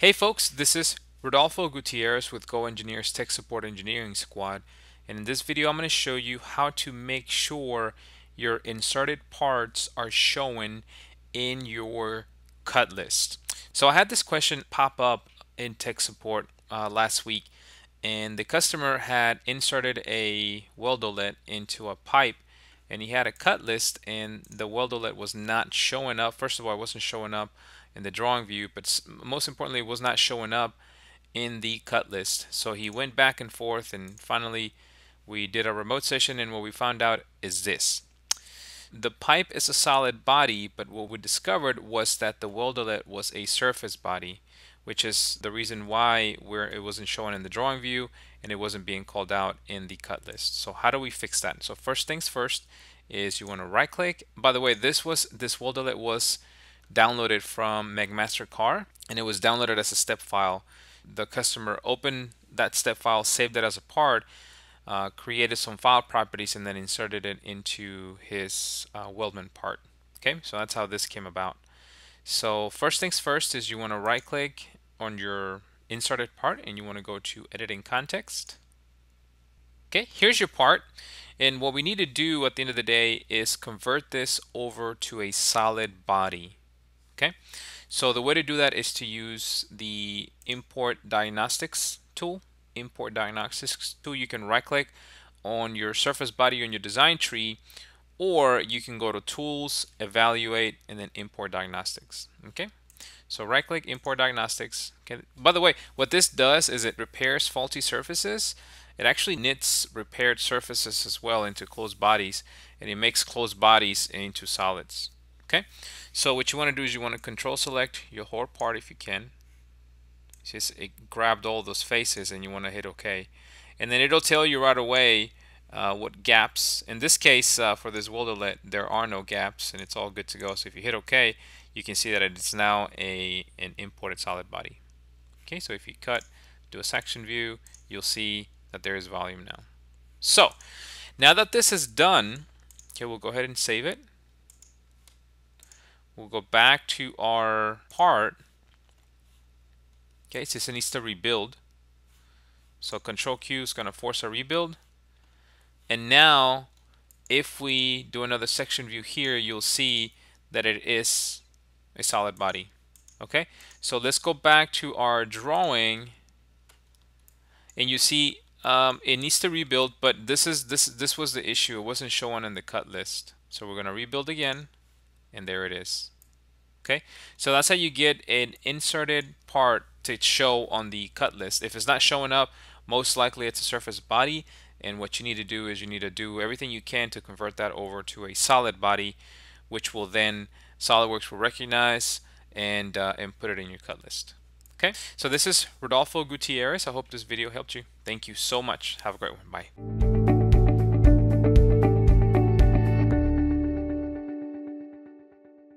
Hey folks, this is Rodolfo Gutierrez with GoEngineer's Tech Support Engineering Squad, and in this video I'm going to show you how to make sure your inserted parts are shown in your cut list. So I had this question pop up in tech support last week, and the customer had inserted a weld outlet into a pipe, and he had a cut list and the weld outlet was not showing up. First of all, it wasn't showing up in the drawing view, but most importantly, it was not showing up in the cut list. So he went back and forth, and finally we did a remote session, and what we found out is this. The pipe is a solid body, but what we discovered was that the weld outlet was a surface body, which is the reason why it wasn't shown in the drawing view and it wasn't being called out in the cut list. So how do we fix that? So first things first is you want to right click. By the way, this weld outlet was downloaded from McMaster-Carr, and it was downloaded as a step file. The customer opened that step file, saved it as a part, created some file properties, and then inserted it into his weldment part. Okay, so that's how this came about. So first things first is you want to right click on your inserted part and you want to go to editing context. Okay, here's your part, and what we need to do at the end of the day is convert this over to a solid body. Okay, so the way to do that is to use the import diagnostics tool. You can right click on your surface body on your design tree, or you can go to tools, evaluate, and then import diagnostics. Okay, so right click, import diagnostics. Okay, by the way, what this does is it repairs faulty surfaces. It actually knits repaired surfaces as well into closed bodies, and it makes closed bodies into solids. Okay, so what you want to do is you want to control select your whole part if you can. It grabbed all those faces, and you want to hit OK, and then it'll tell you right away what gaps. In this case, for this weld outlet, there are no gaps, and it's all good to go. So if you hit OK, you can see that it's now an imported solid body. Okay, so if you cut, do a section view, you'll see that there is volume now. So now that this is done, okay, we'll go ahead and save it. We'll go back to our part. Okay, so it needs to rebuild. So Control Q is going to force a rebuild. And now, if we do another section view here, you'll see that it is a solid body. Okay, so let's go back to our drawing, and you see it needs to rebuild. But this was the issue; it wasn't shown in the cut list. So we're going to rebuild again. And there it is. Okay, so that's how you get an inserted part to show on the cut list. If it's not showing up, most likely it's a surface body, and what you need to do is you need to do everything you can to convert that over to a solid body, which will then SolidWorks will recognize and put it in your cut list. Okay, so this is Rodolfo Gutierrez. I hope this video helped you. Thank you so much. Have a great one. Bye.